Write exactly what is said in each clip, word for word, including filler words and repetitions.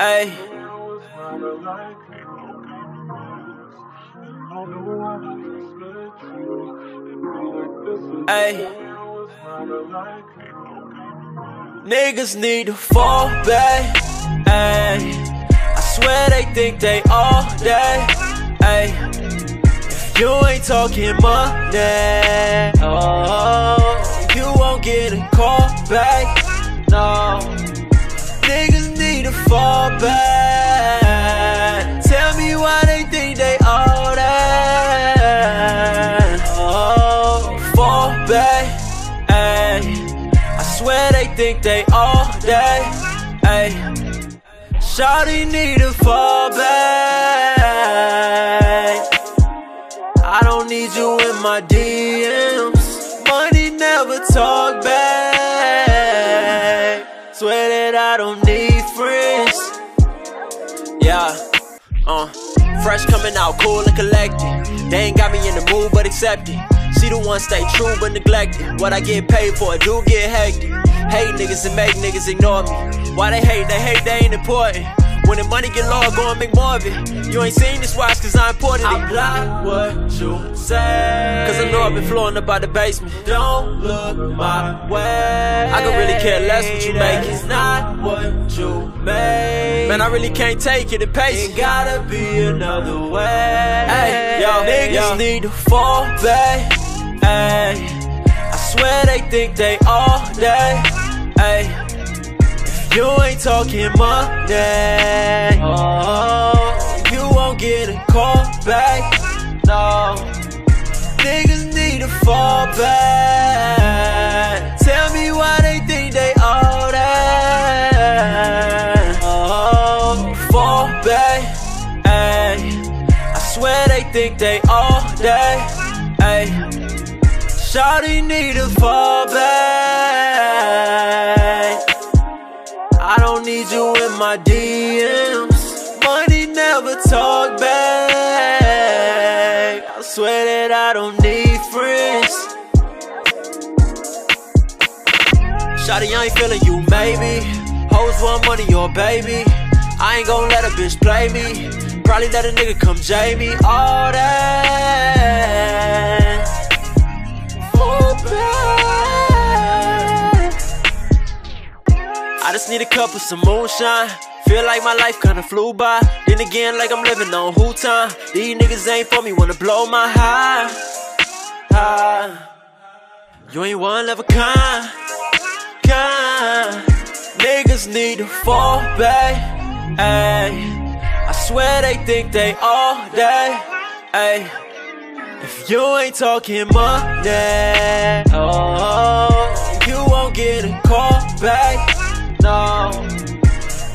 Ay. Ay. Niggas need to fall back, ayy. I swear they think they all that, ayy. If you ain't talking money, oh, you won't get a call back, no. Niggas need to fall back. Tell me why they think they all that, oh, fall back. I swear they think they all day. Ay, shawty need to fall back. I don't need you in my D Ms. Money never talk back. Swear that I don't need friends. Yeah, uh, fresh coming out, cool and collected. They ain't got me in the mood, but accepted. She the one stay true but neglected. What I get paid for, I do get hectic. Hate niggas and make niggas ignore me. Why they hate? They hate, they ain't important. When the money get low, I go and make more of it. You ain't seen this watch cause I imported it. I block what you say, cause I know I've been flowing up out the basement. Don't look my way, I don't really care less what you make. It's not what you make. Man, I really can't take it, and pace it. Ain't gotta be another way. Ay, yo, niggas yo. Need to fall back. Ay, I swear they think they all day. Ay, if you ain't talking money, oh, you won't get a call back, no. Niggas need to fall back. Tell me why they think they all that, oh, fall back. Ay, I swear they think they all day. Ay, shawty need to fall back. I don't need you in my D Ms. Money never talk back. I swear that I don't need friends. Shawty, I ain't feeling you, maybe. Hoes want money, your baby. I ain't gon' let a bitch play me. Probably let a nigga come J me. All that. I just need a cup of some moonshine. Feel like my life kinda flew by. Then again, like I'm living on who time. These niggas ain't for me, wanna blow my high, high. You ain't one of a kind, kind. Niggas need to fall back, ayy. I swear they think they all day, ayy. If you ain't talking money, oh, you won't get a call back, no.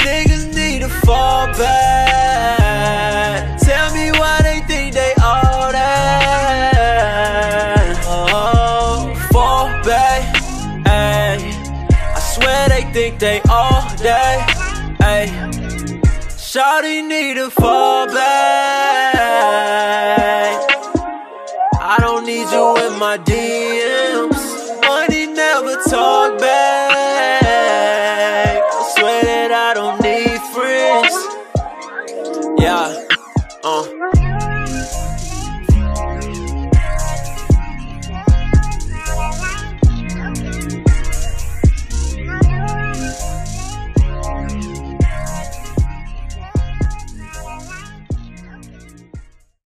Niggas need to fall back. Tell me why they think they all that, oh, fall back. Ay, I swear they think they all day. Ay, shawty need to fall back. I don't need you in my D M.